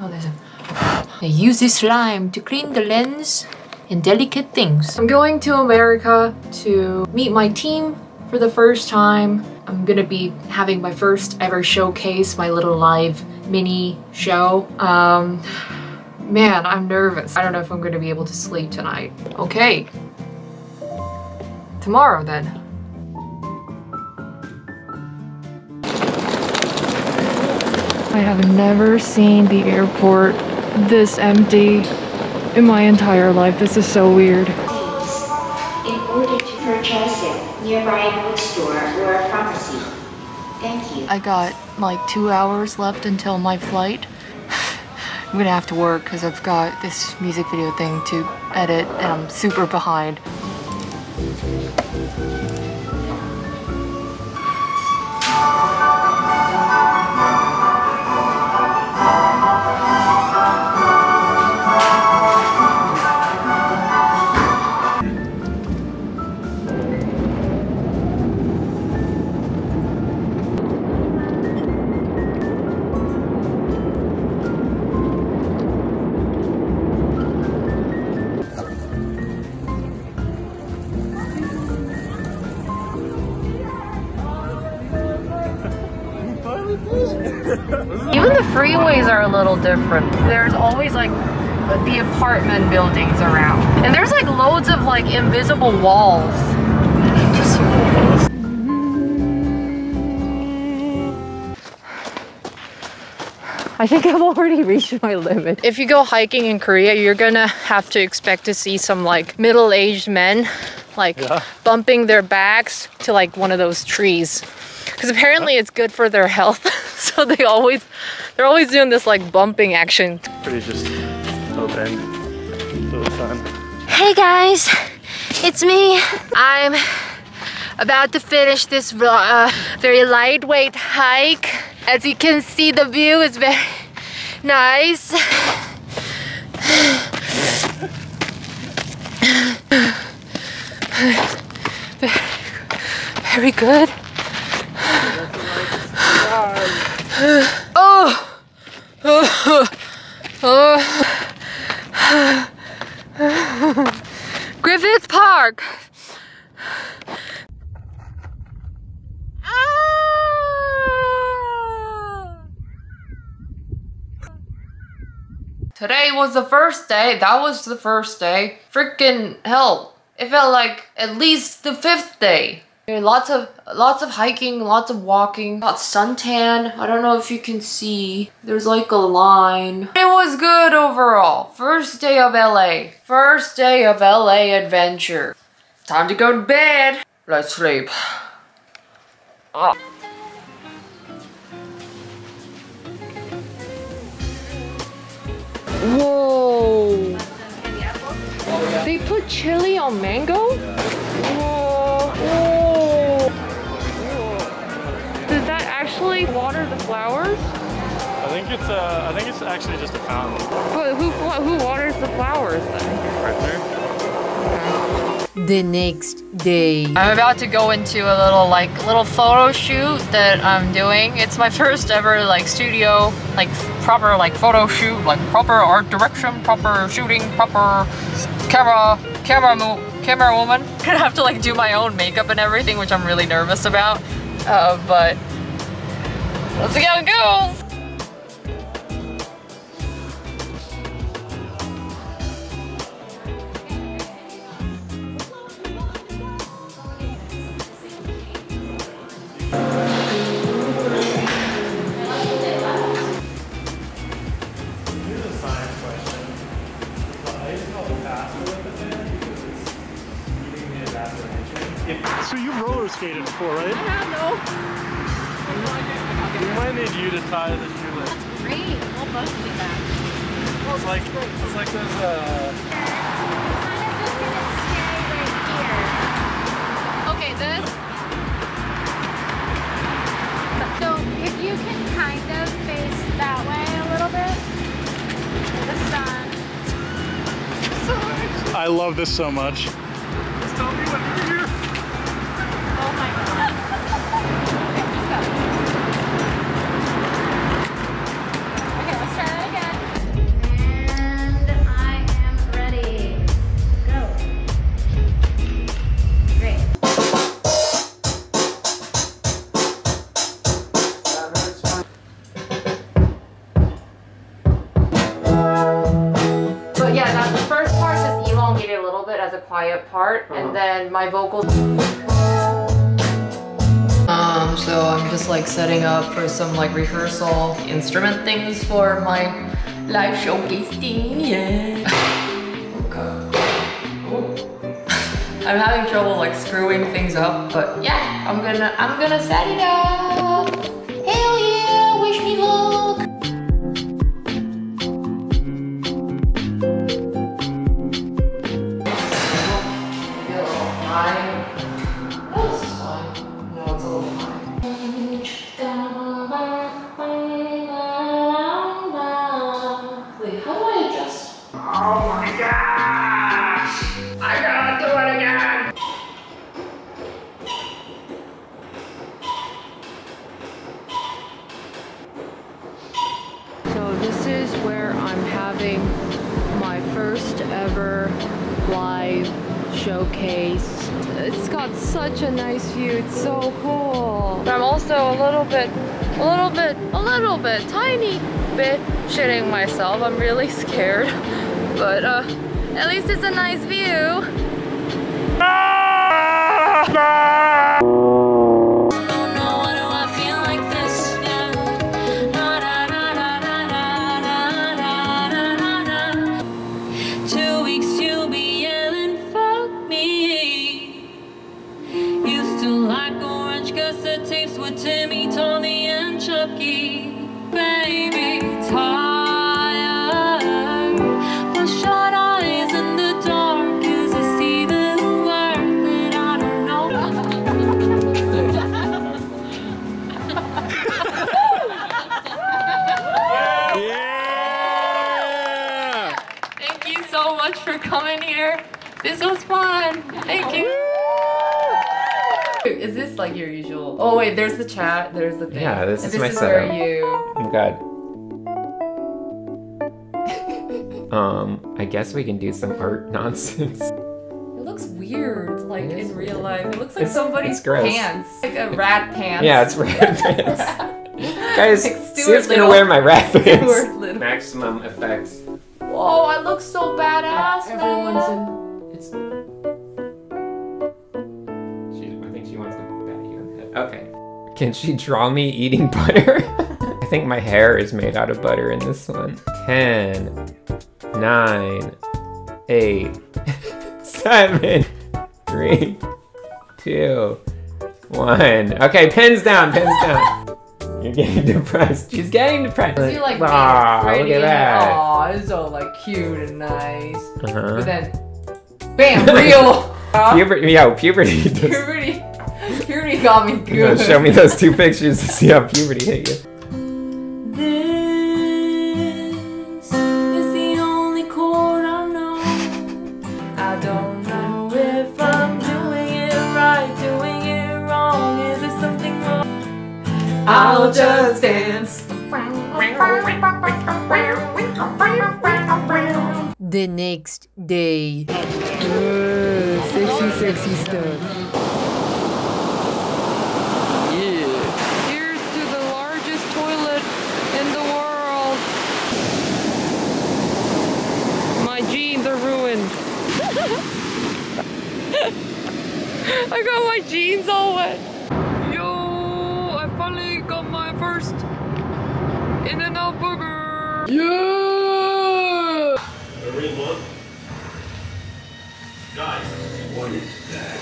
Oh, there's a... They use this lime to clean the lens and delicate things. I'm going to America to meet my team for the first time. I'm gonna be having my first ever showcase, my little live mini show. Man, I'm nervous. I don't know if I'm gonna be able to sleep tonight. Okay. Tomorrow then. I have never seen the airport this empty in my entire life. This is so weird. In order to purchase it, nearby bookstore or pharmacy. Thank you. I got like 2 hours left until my flight. I'm gonna have to work because I've got this music video thing to edit and I'm super behind. Even the freeways are a little different. There's always like the apartment buildings around. And there's like loads of like invisible walls. I think I've already reached my limit. If you go hiking in Korea, you're gonna have to expect to see some like middle-aged men like bumping their backs to like one of those trees. Because apparently it's good for their health. So they're always doing this like bumping action. Pretty just open to the sun. Hey guys, it's me. I'm about to finish this very lightweight hike. As you can see, the view is very nice. Very good. Oh. Oh. Oh. Oh. Griffith Park. Ah. Today was the first day. That was the first day. Freaking hell. It felt like at least the fifth day. Lots of hiking, lots of walking, got suntan. I don't know if you can see. There's like a line. It was good overall. First day of LA. First day of LA adventure. Time to go to bed. Let's sleep. Ah. Whoa. They put chili on mango? Whoa. Whoa. Actually water the flowers? I think it's actually just a fountain. But who waters the flowers then? Right there. The next day. I'm about to go into a little photo shoot that I'm doing. It's my first ever like studio, like proper like photo shoot, like proper art direction, proper shooting, proper camera woman. I'm gonna have to like do my own makeup and everything, which I'm really nervous about. But let's see how it goes! Here's a science question. I used to call it faster than because it's eating the evaporation. So you roller skated before, right? I don't know. We might need you to tie the shoelace. That's great. We'll both do that. Well, it's like there's a... Okay, this. So if you can kind of face that way a little bit, the sun. So much. I love this so much. Just tell me when you're here. Oh my God. Okay, let's try that again. the quiet part, and then my vocals. So I'm just like setting up for some like rehearsal instrument things for my live showcase thing. I'm having trouble like screwing things up, but yeah, I'm gonna set it up. Hell yeah, wish me luck. Showcase. It's got such a nice view. It's so cool. I'm also a tiny bit shitting myself. I'm really scared, but at least it's a nice view. This was fun. Thank you. Is this like your usual? Oh wait, there's the chat. There's the thing. Yeah, this is my setup. Oh God. I guess we can do some art nonsense. It looks weird, like in real life. It looks like somebody's pants, like a rat pants. Yeah, it's rat pants. Guys, Stuart's gonna wear my rat pants. Maximum effects. Whoa, I look so badass. Everyone's in. She, I think she wants to bat you on the head. Okay. Can she draw me eating butter? I think my hair is made out of butter in this one. 10, 9, 8, 7, 3, 2, 1. Okay, pins down, pins down. You're getting depressed. She's getting depressed. You like, aw, look at that. Aw, it's all like cute and nice. But then. Bam! Real! Puberty got me good. You know, show me those two pictures to see how puberty hit you. This is the only chord I know. I don't know if I'm doing it right, doing it wrong. Is there something wrong? I'll just dance. The next day. Sexy, sexy stuff. Yeah. Here's to the largest toilet in the world. My jeans are ruined. I got my jeans all wet. Yo, I finally got my first In-N-Out burger. Yeah. Look. Guys, what is that?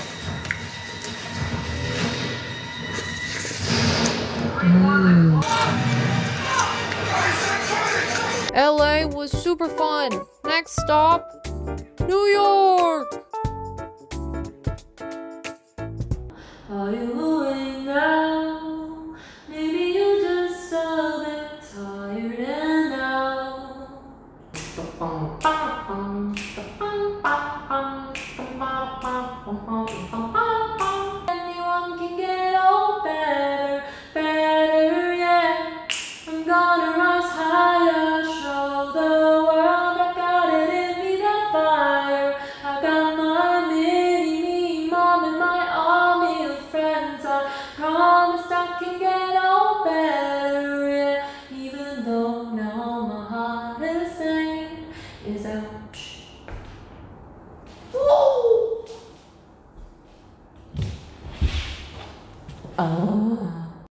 LA was super fun. Next stop, New York. Are you going now? Maybe you just so tired and now.